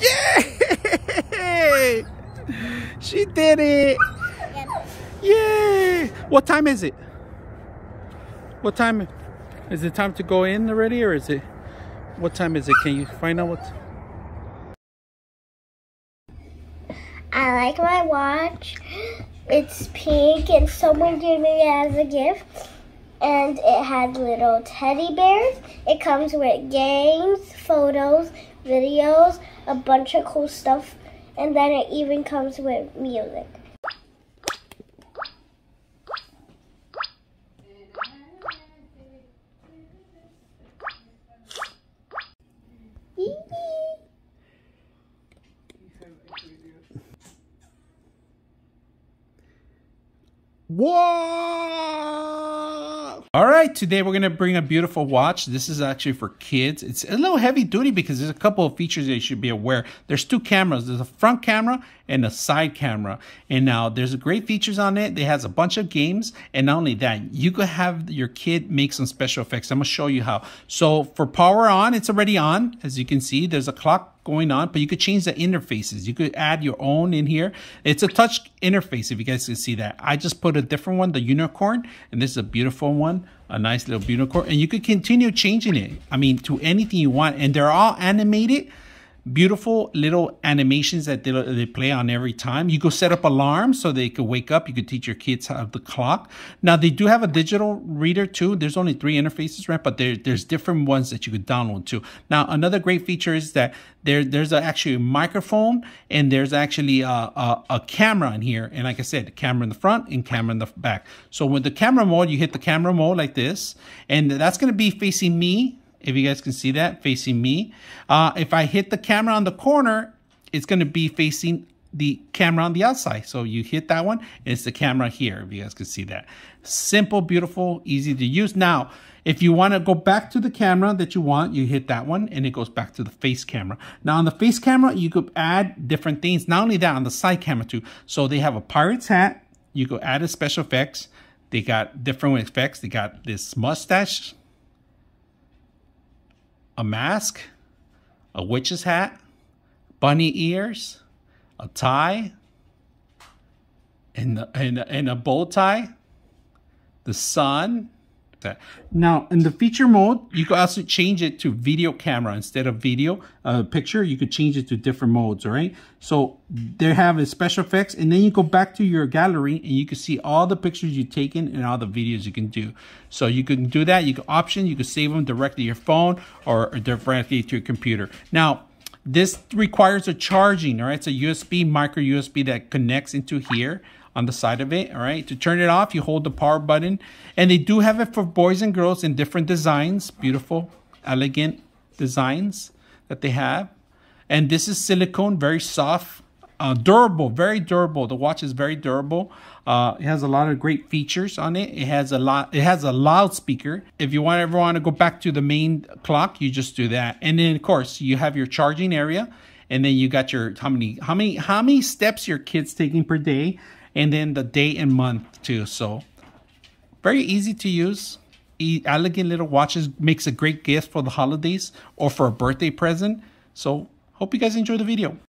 Yay! She did it! Yay! What time is it? What time? Is it time to go in already, or is it? What time is it? Can you find out what? I like my watch. It's pink and someone gave me it as a gift. And it had little teddy bears. It comes with games, photos, videos, a bunch of cool stuff. And then it even comes with music. Whoa! All right, today we're going to bring a beautiful watch. This is actually for kids. It's a little heavy duty because there's a couple of features that you should be aware. There's two cameras. There's a front camera and a side camera. And now there's great features on it. It has a bunch of games. And not only that, you could have your kid make some special effects. I'm going to show you how. So for power on, it's already on. As you can see, there's a clock going on, but you could change the interfaces. You could add your own in here. It's a touch interface, if you guys can see that. I just put a different one, the unicorn, and this is a beautiful one, a nice little unicorn, and you could continue changing it, I mean, to anything you want, and they're all animated, beautiful little animations that they play on every time. You could set up alarms so they could wake up. You could teach your kids how the clock. Now they do have a digital reader too. There's only 3 interfaces, right? But there's different ones that you could download too. Now another great feature is that there's actually a microphone and there's actually a camera in here. And like I said, camera in the front and camera in the back. So with the camera mode, you hit the camera mode like this, and that's going to be facing me. If you guys can see that, facing me. If I hit the camera on the corner, it's going to be facing the camera on the outside. So you hit that one, and it's the camera here, if you guys can see that. Simple, beautiful, easy to use. Now, if you want to go back to the camera that you want, you hit that one, and it goes back to the face camera. Now, on the face camera, you could add different things. Not only that, on the side camera, too. So they have a pirate's hat. You could add a special effects. They got different effects. They got this mustache, a mask, a witch's hat, bunny ears, a tie, and a bow tie, the sun. Now, in the feature mode, you can also change it to video camera. Instead of video, picture, you could change it to different modes, all right? So they have a special effects, and then you go back to your gallery, and you can see all the pictures you've taken and all the videos you can do. So you can do that. You can option, you can save them directly to your phone or directly to your computer. Now, this requires a charging, all right? It's a USB, micro USB that connects into here on the side of it, all right? To turn it off, you hold the power button. And they do have it for boys and girls in different designs, beautiful, elegant designs that they have. And this is silicone, very soft, durable, very durable. The watch is very durable. It has a lot of great features on it. It has a loudspeaker. If you ever want to go back to the main clock, you just do that. And then of course, you have your charging area, and then you got your how many steps your kid's taking per day, and then the day and month too. So very easy to use, elegant little watches, makes a great gift for the holidays or for a birthday present. So hope you guys enjoy the video.